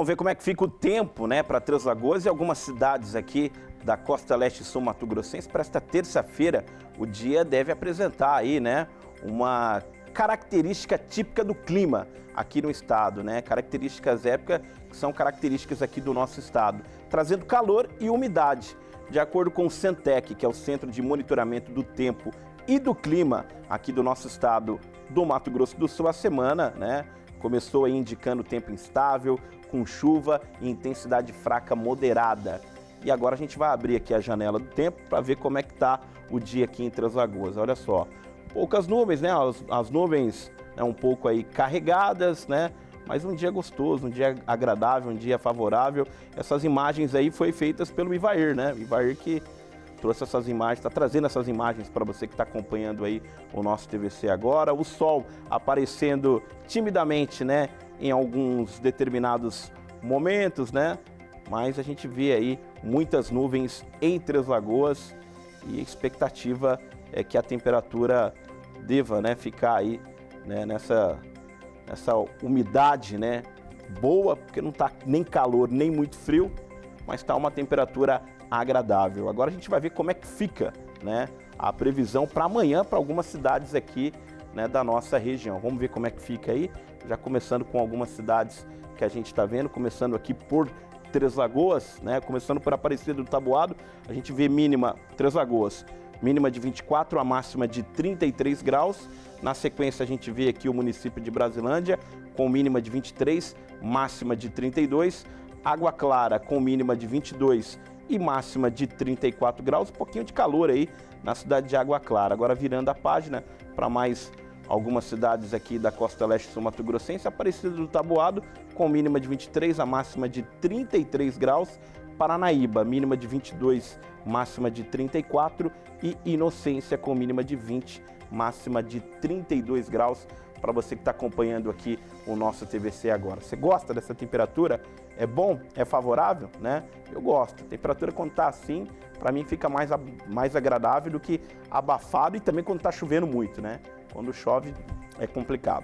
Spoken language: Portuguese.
Vamos ver como é que fica o tempo, né, para Três Lagoas e algumas cidades aqui da costa leste sul Mato Grossense. Para esta terça-feira, o dia deve apresentar aí, né, uma característica típica do clima aqui no estado, né? Características épicas que são características aqui do nosso estado, trazendo calor e umidade. De acordo com o Centec, que é o Centro de Monitoramento do Tempo e do Clima aqui do nosso estado do Mato Grosso do Sul, a semana, né, começou aí indicando tempo instável, com chuva e intensidade fraca moderada. E agora a gente vai abrir aqui a janela do tempo para ver como é que tá o dia aqui em Três Lagoas. Olha só, poucas nuvens, né? As nuvens, né, um pouco aí carregadas, né? Mas um dia gostoso, um dia agradável, um dia favorável. Essas imagens aí foram feitas pelo Ivaer, né? Ivaer que trouxe essas imagens, está trazendo essas imagens para você que está acompanhando aí o nosso TVC agora. O sol aparecendo timidamente, né, em alguns determinados momentos, né? Mas a gente vê aí muitas nuvens em Três Lagoas e a expectativa é que a temperatura deva, né, ficar aí, né, nessa umidade, né, boa, porque não está nem calor nem muito frio, mas está uma temperatura agradável. Agora a gente vai ver como é que fica, né, a previsão para amanhã para algumas cidades aqui, né, da nossa região. Vamos ver como é que fica aí, já começando com algumas cidades que a gente está vendo, começando aqui por Três Lagoas, né, começando por Aparecida do Taboado. A gente vê mínima Três Lagoas, mínima de 24, a máxima de 33 graus. Na sequência a gente vê aqui o município de Brasilândia com mínima de 23, máxima de 32. Água Clara com mínima de 22 e máxima de 34 graus. Um pouquinho de calor aí na cidade de Água Clara. Agora virando a página para mais algumas cidades aqui da costa leste sul Mato Grossense. Aparecida do Taboado com mínima de 23, a máxima de 33 graus. Paranaíba, mínima de 22, máxima de 34, e Inocência com mínima de 20, máxima de 32 graus, para você que está acompanhando aqui o nosso TVC agora. Você gosta dessa temperatura? É bom? É favorável? Né? Eu gosto. A temperatura quando está assim, para mim fica mais agradável do que abafado, e também quando está chovendo muito, né? Quando chove é complicado.